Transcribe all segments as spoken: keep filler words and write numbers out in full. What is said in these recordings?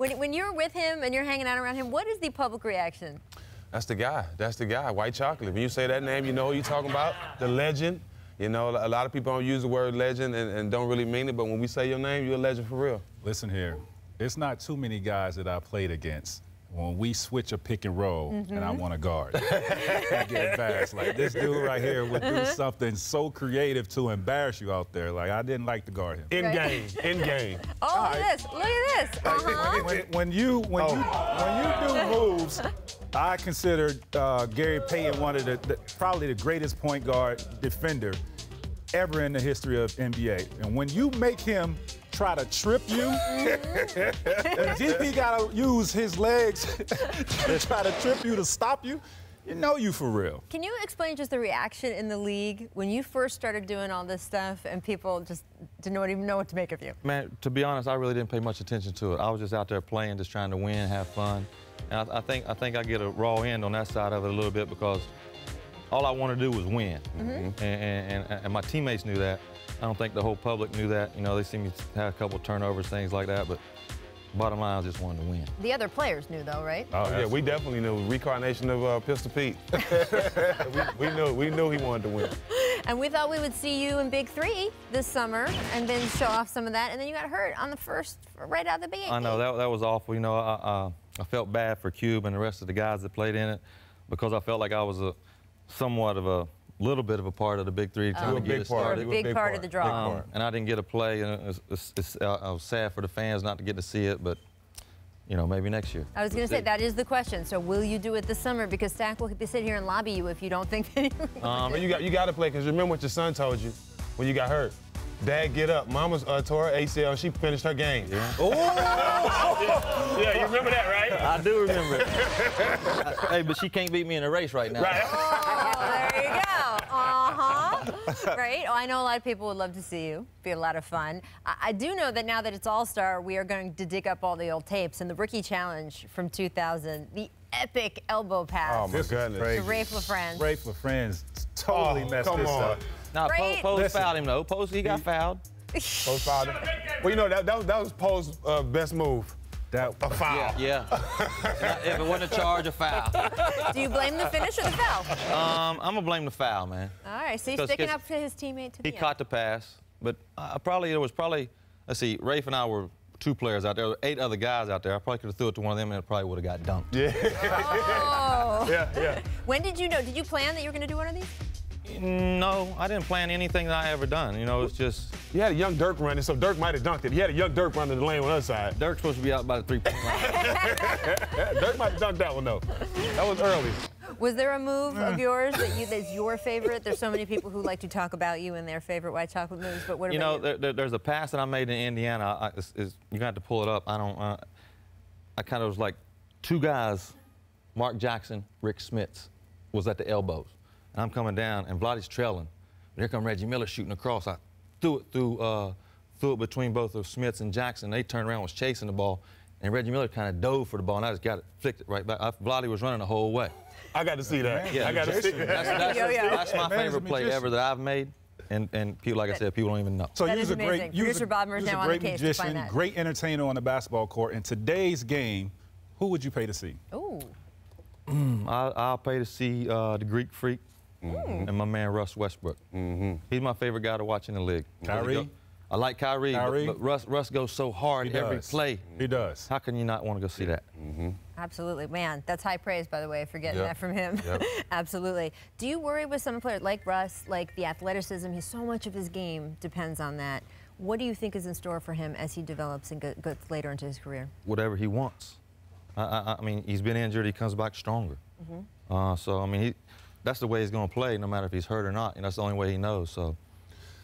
When, when you're with him and you're hanging out around him, what is the public reaction? That's the guy. That's the guy. White Chocolate. When you say that name, you know who you're talking about. The legend. You know, a lot of people don't use the word legend and, and don't really mean it, but when we say your name, you're a legend for real. Listen here. There's not too many guys that I played against. When we switch a pick and roll, mm-hmm. and I want a guard, I get fast. Like, this dude right here would do something so creative to embarrass you out there. Like, I didn't like to guard him. In game, in game. Oh, all right. This, look at this. Uh-huh. when, when you when oh. you when you do moves, I consider uh, Gary Payton one of the, the probably the greatest point guard defender ever in the history of N B A. And when you make him try to trip you, D P gotta use his legs to try to trip you to stop you, you know you for real. Can you explain just the reaction in the league when you first started doing all this stuff and people just didn't even know what to make of you? Man, to be honest, I really didn't pay much attention to it. I was just out there playing, just trying to win, have fun. And I, I think I think I get a raw end on that side of it a little bit because all I wanted to do was win. Mm-hmm. and, and, and, and my teammates knew that. I don't think the whole public knew that. You know, they seen me have a couple of turnovers, things like that, but bottom line, I just wanted to win. The other players knew, though, right? Oh, absolutely. Yeah, we definitely knew. Reincarnation of uh, Pistol Pete. we, we, knew, we knew he wanted to win. And we thought we would see you in Big Three this summer and then show off some of that, and then you got hurt on the first, right out of the beginning. I know, that, that was awful. You know, I, uh, I felt bad for Cube and the rest of the guys that played in it because I felt like I was a somewhat of a little bit of a part of the Big Three. Um, to get big part. A big, big part of the draw. Um, and I didn't get a play, and it was, it's, it's, uh, I was sad for the fans not to get to see it, but, you know, maybe next year. I was going to say, that is the question. So will you do it this summer? Because Stack will be sitting here and lobby you if you don't think that you um, you got, you got to play, because remember what your son told you when you got hurt. Dad, get up. Mama's uh, tore her A C L. She finished her game. Yeah. Oh! yeah. yeah, you remember that, right? I do remember it. Hey, but she can't beat me in a race right now. Right. Oh, there you go. Uh-huh. Great. Well, I know a lot of people would love to see you. It'd be a lot of fun. I, I do know that now that it's All-Star, we are going to dig up all the old tapes. And the Rookie Challenge from two thousand, the epic elbow pass. Oh, my goodness. To Raef LaFrentz. Raef LaFrentz totally oh, messed this on. up. Nah, Post po fouled him, though. Post, he got fouled. Post fouled him. Well, you know, that, that, that was Post's uh, best move. That a foul. Yeah. yeah. If it wasn't a charge, a foul. Do you blame the finish or the foul? Um, I'm going to blame the foul, man. All right, so he's sticking up to his teammate to the end. He caught the pass, but I probably, there was probably, let's see, Raef and I were two players out there. There were eight other guys out there. I probably could have threw it to one of them and it probably would have got dunked. Yeah. Oh. yeah, yeah. When did you know? Did you plan that you were going to do one of these? No, I didn't plan anything that I ever done. You know, it's just... You had a young Dirk running, so Dirk might have dunked it. You had a young Dirk running the lane on the other side. Dirk's supposed to be out by the three-point line. Dirk might have dunked that one, though. That was early. Was there a move of yours that you, that's your favorite? There's so many people who like to talk about you and their favorite White Chocolate moves, but what you about know, you? There, there, there's a pass that I made in Indiana. I, it's, it's, you got to pull it up. I don't... Uh, I kind of was like two guys, Mark Jackson, Rick Smits, was at the elbows. And I'm coming down, and Vladi's trailing. Here come Reggie Miller shooting across. I threw it through, uh, threw it between both of Smits and Jackson. They turned around, was chasing the ball, and Reggie Miller kind of dove for the ball, and I just got it, flicked it right back. I, Vladi was running the whole way. I got to see that. Yeah, I got to see that. That's, that's, yeah, yeah. that's my Man, favorite play ever that I've made, and and people, like I said, people don't even know. So that is a amazing. Great, Producer Bob Murray's now on the case. You're a great magician, great entertainer on the basketball court. In today's game, who would you pay to see? Ooh. I, I'll pay to see uh, the Greek Freak mm-hmm. and my man Russ Westbrook. Mm-hmm. He's my favorite guy to watch in the league. Kyrie? Go, I like Kyrie, Kyrie. But, but Russ, Russ goes so hard he every does. play. He does. How can you not want to go see that? Mm-hmm. Absolutely. Man, that's high praise, by the way, for getting yep. that from him. Yep. Absolutely. Do you worry with some players like Russ, like the athleticism, he's so much of his game depends on that. What do you think is in store for him as he develops and gets later into his career? Whatever he wants. I, I mean, he's been injured. He comes back stronger. Mm-hmm. uh, so, I mean, he, that's the way he's going to play, no matter if he's hurt or not. And that's the only way he knows. So,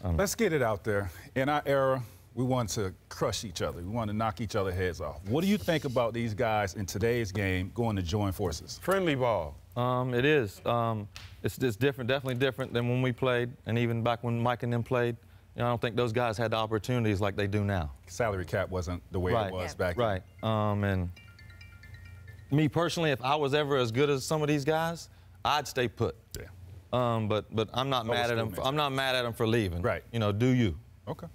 um. Let's get it out there. In our era, we want to crush each other. We want to knock each other's heads off. What do you think about these guys in today's game going to join forces? Friendly ball. Um, it is. Um, it's, it's different, definitely different than when we played, and even back when Mike and them played. You know, I don't think those guys had the opportunities like they do now. Salary cap wasn't the way right. it was yeah. back then. Right. Um, and. Me personally, if I was ever as good as some of these guys, I'd stay put. Yeah. Um, but but I'm not Always mad at them. For, I'm not mad at them for leaving. Right. You know, do you? Okay.